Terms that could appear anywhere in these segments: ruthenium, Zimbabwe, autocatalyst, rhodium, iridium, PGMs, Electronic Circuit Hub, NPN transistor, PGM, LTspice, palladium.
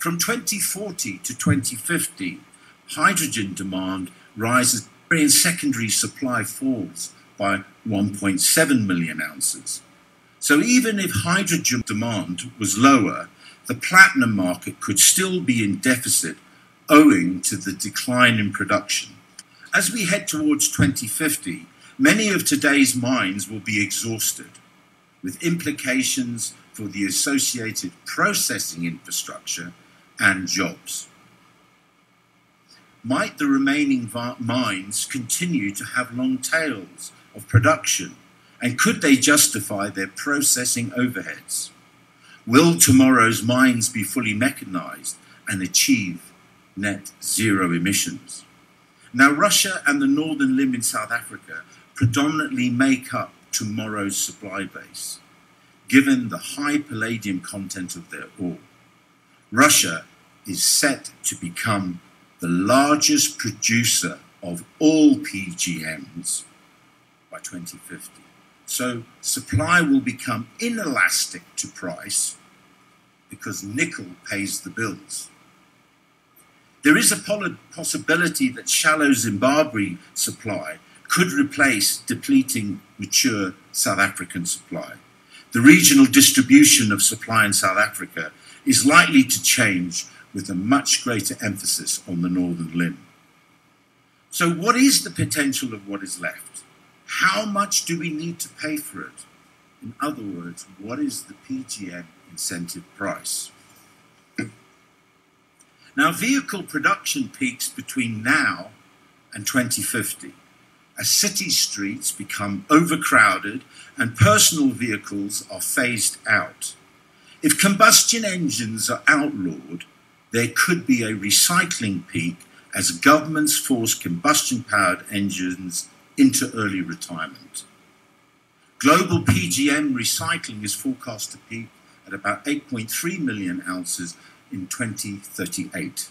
From 2040 to 2050, hydrogen demand rises and secondary supply falls by 1.7 million ounces. So even if hydrogen demand was lower, the platinum market could still be in deficit owing to the decline in production. As we head towards 2050, many of today's mines will be exhausted, with implications for the associated processing infrastructure and jobs. Might the remaining mines continue to have long tails of production, and could they justify their processing overheads? Will tomorrow's mines be fully mechanized and achieve net zero emissions? Now, Russia and the northern limb in South Africa predominantly make up tomorrow's supply base, given the high palladium content of their ore. Russia is set to become the largest producer of all PGMs by 2050. So supply will become inelastic to price because nickel pays the bills. There is a possibility that shallow Zimbabwe supply could replace depleting mature South African supply. The regional distribution of supply in South Africa is likely to change with a much greater emphasis on the northern limb. So what is the potential of what is left? How much do we need to pay for it? In other words, what is the PGM incentive price? Now, vehicle production peaks between now and 2050, as city streets become overcrowded and personal vehicles are phased out. If combustion engines are outlawed, there could be a recycling peak as governments force combustion-powered engines into early retirement. Global PGM recycling is forecast to peak at about 8.3 million ounces in 2038,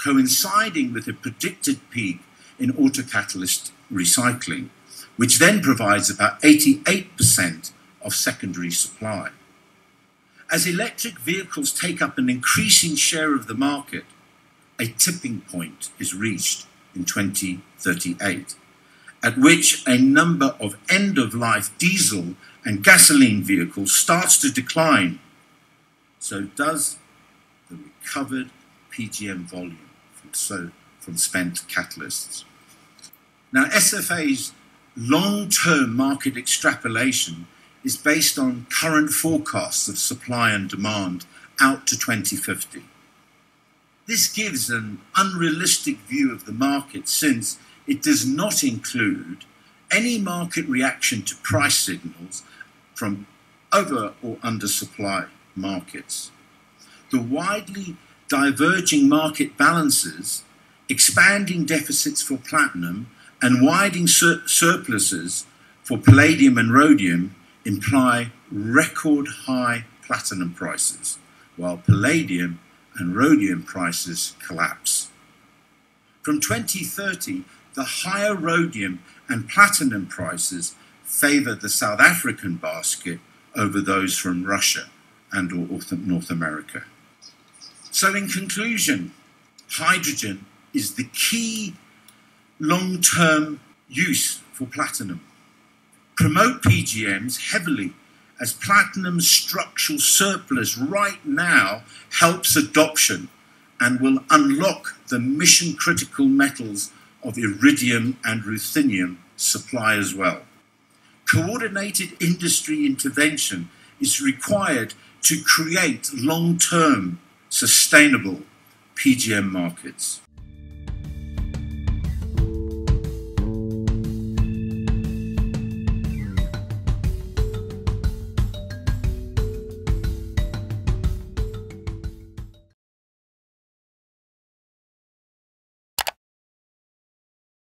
coinciding with a predicted peak in autocatalyst recycling, which then provides about 88% of secondary supply. As electric vehicles take up an increasing share of the market, a tipping point is reached in 2038, at which a number of end-of-life diesel and gasoline vehicles starts to decline. So does the recovered PGM volume from spent catalysts. Now, SFA's long-term market extrapolation is based on current forecasts of supply and demand out to 2050. This gives an unrealistic view of the market, since it does not include any market reaction to price signals from over or undersupply markets. The widely diverging market balances, expanding deficits for platinum, and widening surpluses for palladium and rhodium imply record high platinum prices, while palladium and rhodium prices collapse. From 2030, the higher rhodium and platinum prices favor the South African basket over those from Russia and or North America. So in conclusion, hydrogen is the key long-term use for platinum. Promote PGMs heavily, as platinum's structural surplus right now helps adoption and will unlock the mission-critical metals of iridium and ruthenium supply as well. Coordinated industry intervention is required to create long-term sustainable PGM markets.